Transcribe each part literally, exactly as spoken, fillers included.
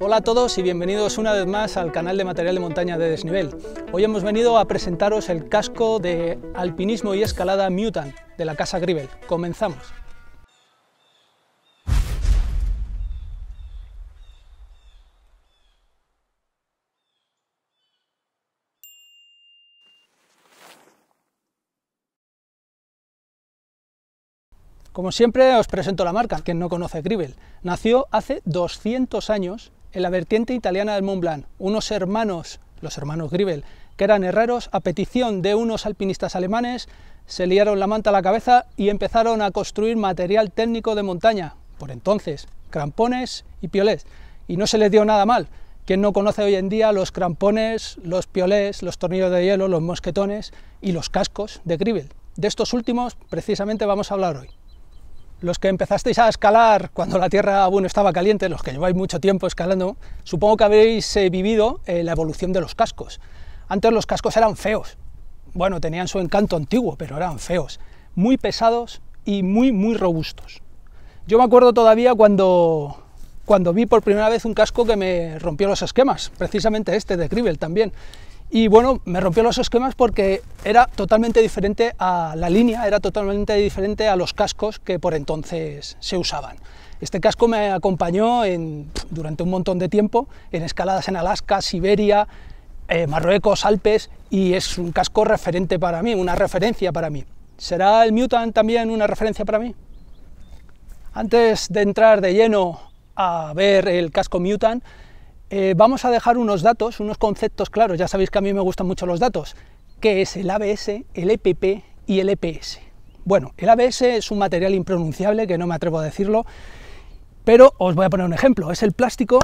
Hola a todos y bienvenidos una vez más al canal de material de montaña de Desnivel. Hoy hemos venido a presentaros el casco de alpinismo y escalada Mutant de la casa Grivel. Comenzamos. Como siempre os presento la marca, quien no conoce Grivel. Nació hace doscientos años en la vertiente italiana del Mont Blanc. Unos hermanos, los hermanos Grivel, que eran herreros, a petición de unos alpinistas alemanes, se liaron la manta a la cabeza y empezaron a construir material técnico de montaña, por entonces, crampones y piolés. Y no se les dio nada mal. Quien no conoce hoy en día los crampones, los piolés, los tornillos de hielo, los mosquetones y los cascos de Grivel. De estos últimos, precisamente, vamos a hablar hoy. Los que empezasteis a escalar cuando la tierra aún estaba caliente, los que lleváis mucho tiempo escalando, supongo que habéis eh, vivido eh, la evolución de los cascos. Antes los cascos eran feos. Bueno, tenían su encanto antiguo, pero eran feos. Muy pesados y muy, muy robustos. Yo me acuerdo todavía cuando, cuando vi por primera vez un casco que me rompió los esquemas, precisamente este de Grivel también. Y bueno, me rompió los esquemas porque era totalmente diferente a la línea, era totalmente diferente a los cascos que por entonces se usaban. Este casco me acompañó en, durante un montón de tiempo en escaladas en Alaska, Siberia, eh, Marruecos, Alpes, y es un casco referente para mí, una referencia para mí. ¿Será el Mutant también una referencia para mí? Antes de entrar de lleno a ver el casco Mutant, Eh, vamos a dejar unos datos, unos conceptos claros. Ya sabéis que a mí me gustan mucho los datos. ¿Qué es el A B S, el E P P y el E P S? Bueno, el A B S es un material impronunciable, que no me atrevo a decirlo, pero os voy a poner un ejemplo. Es el plástico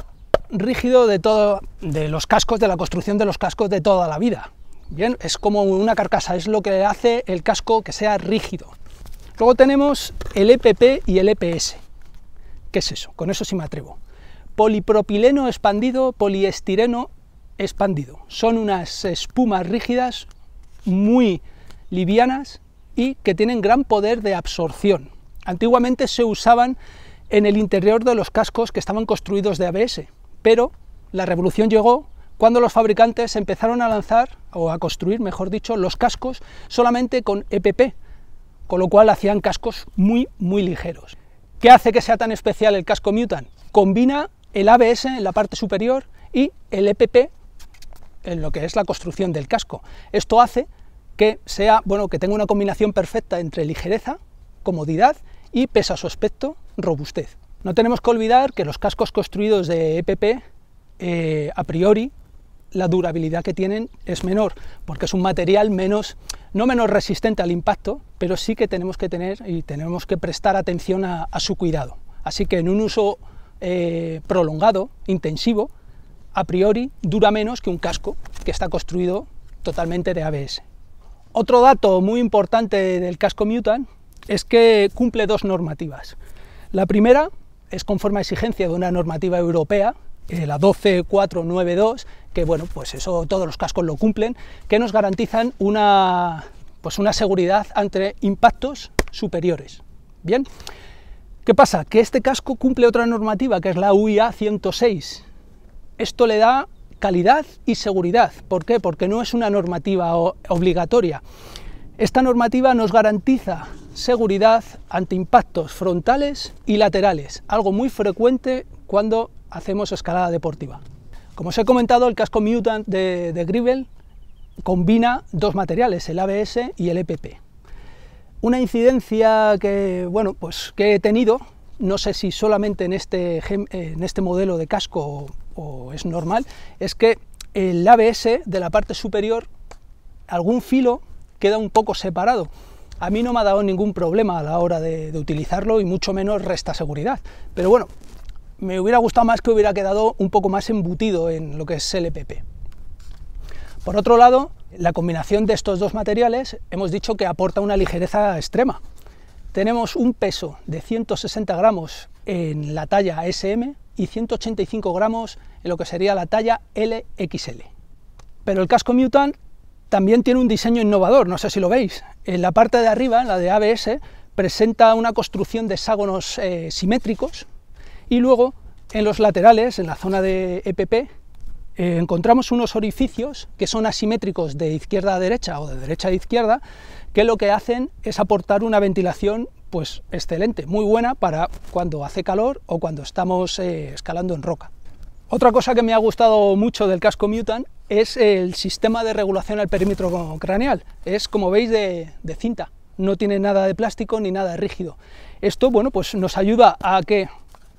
rígido de, todo, de los cascos, de la construcción de los cascos de toda la vida. Bien, es como una carcasa, es lo que hace el casco que sea rígido. Luego tenemos el E P P y el E P S. ¿Qué es eso? Con eso sí me atrevo. Polipropileno expandido, poliestireno expandido. Son unas espumas rígidas muy livianas y que tienen gran poder de absorción. Antiguamente se usaban en el interior de los cascos que estaban construidos de A B S, pero la revolución llegó cuando los fabricantes empezaron a lanzar, o a construir, mejor dicho, los cascos solamente con E P P, con lo cual hacían cascos muy, muy ligeros. ¿Qué hace que sea tan especial el casco Mutant? Combina el A B S en la parte superior y el E P P en lo que es la construcción del casco. Esto hace que sea, bueno, que tenga una combinación perfecta entre ligereza, comodidad y, pese a su aspecto, robustez. No tenemos que olvidar que los cascos construidos de E P P, eh, a priori, la durabilidad que tienen es menor, porque es un material menos, no menos resistente al impacto, pero sí que tenemos que tener y tenemos que prestar atención a, a su cuidado. Así que en un uso Eh, prolongado, intensivo, a priori dura menos que un casco que está construido totalmente de A B S. Otro dato muy importante del casco Mutant es que cumple dos normativas. La primera es conforme a exigencia de una normativa europea, eh, la doce cuatrocientos noventa y dos, que bueno, pues eso todos los cascos lo cumplen, que nos garantizan una, pues una seguridad ante impactos superiores. Bien. ¿Qué pasa? Que este casco cumple otra normativa, que es la U I A ciento seis. Esto le da calidad y seguridad. ¿Por qué? Porque no es una normativa obligatoria. Esta normativa nos garantiza seguridad ante impactos frontales y laterales, algo muy frecuente cuando hacemos escalada deportiva. Como os he comentado, el casco Mutant de, de Grivel combina dos materiales, el A B S y el E P P. Una incidencia que, bueno, pues que he tenido, no sé si solamente en este, en este modelo de casco o, o es normal, es que el A B S de la parte superior, algún filo queda un poco separado. A mí no me ha dado ningún problema a la hora de, de utilizarlo y mucho menos resta seguridad. Pero bueno, me hubiera gustado más que hubiera quedado un poco más embutido en lo que es el E P P. Por otro lado, la combinación de estos dos materiales hemos dicho que aporta una ligereza extrema. Tenemos un peso de ciento sesenta gramos en la talla S M y ciento ochenta y cinco gramos en lo que sería la talla L X L. Pero el casco Mutant también tiene un diseño innovador, no sé si lo veis. En la parte de arriba, en la de A B S, presenta una construcción de hexágonos eh, simétricos y luego En los laterales, en la zona de E P P, eh, encontramos unos orificios que son asimétricos de izquierda a derecha o de derecha a izquierda, que lo que hacen es aportar una ventilación pues excelente, muy buena para cuando hace calor o cuando estamos eh, escalando en roca. Otra cosa que me ha gustado mucho del casco Mutant es el sistema de regulación al perímetro craneal. Es, como veis, de, de cinta, no tiene nada de plástico ni nada rígido. Esto, bueno, pues nos ayuda a que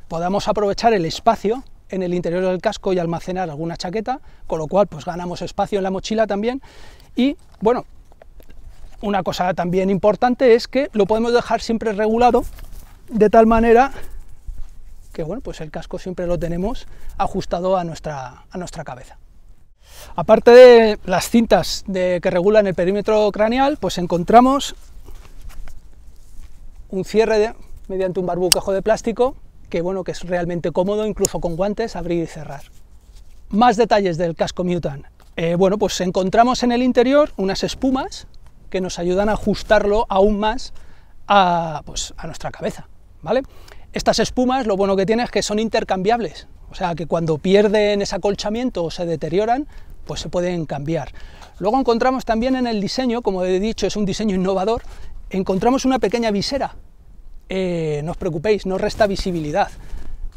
podamos aprovechar el espacio en el interior del casco y almacenar alguna chaqueta, con lo cual pues ganamos espacio en la mochila también. Y bueno, una cosa también importante es que lo podemos dejar siempre regulado, de tal manera que bueno, pues el casco siempre lo tenemos ajustado a nuestra, a nuestra cabeza. Aparte de las cintas de, que regulan el perímetro craneal, pues encontramos un cierre de, mediante un barbuquejo de plástico, que bueno, que es realmente cómodo, incluso con guantes, abrir y cerrar. Más detalles del casco Mutant. Eh, bueno, pues encontramos en el interior unas espumas que nos ayudan a ajustarlo aún más a, pues, a nuestra cabeza, ¿vale? Estas espumas, lo bueno que tiene es que son intercambiables, o sea que cuando pierden ese acolchamiento o se deterioran, pues se pueden cambiar. Luego encontramos también en el diseño, como he dicho, es un diseño innovador, encontramos una pequeña visera. Eh, no os preocupéis, no resta visibilidad,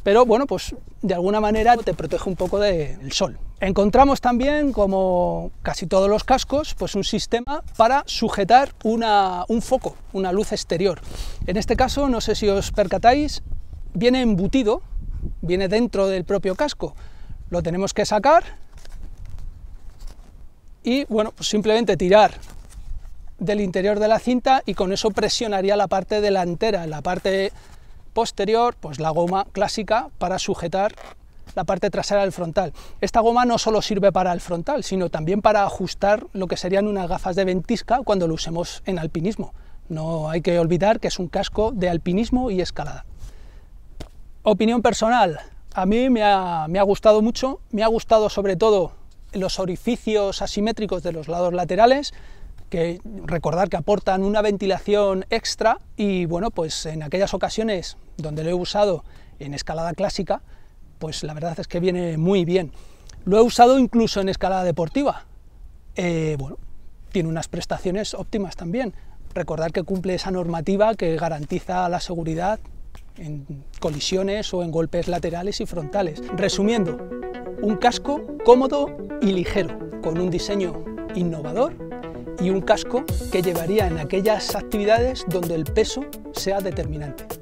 pero bueno, pues de alguna manera te protege un poco de, del sol. Encontramos también, como casi todos los cascos, pues un sistema para sujetar una, un foco, una luz exterior. En este caso, no sé si os percatáis, viene embutido, viene dentro del propio casco. Lo tenemos que sacar y bueno, pues simplemente tirar del interior de la cinta y con eso presionaría la parte delantera. En la parte posterior, pues la goma clásica para sujetar la parte trasera del frontal. Esta goma no solo sirve para el frontal, sino también para ajustar lo que serían unas gafas de ventisca cuando lo usemos en alpinismo. No hay que olvidar que es un casco de alpinismo y escalada. Opinión personal, a mí me ha, me ha gustado mucho, me ha gustado sobre todo los orificios asimétricos de los lados laterales, que recordar que aportan una ventilación extra y bueno, pues en aquellas ocasiones donde lo he usado en escalada clásica, pues la verdad es que viene muy bien. Lo he usado incluso en escalada deportiva. Eh, bueno, tiene unas prestaciones óptimas también. Recordar que cumple esa normativa que garantiza la seguridad en colisiones o en golpes laterales y frontales. Resumiendo, un casco cómodo y ligero, con un diseño innovador y un casco que llevaría en aquellas actividades donde el peso sea determinante.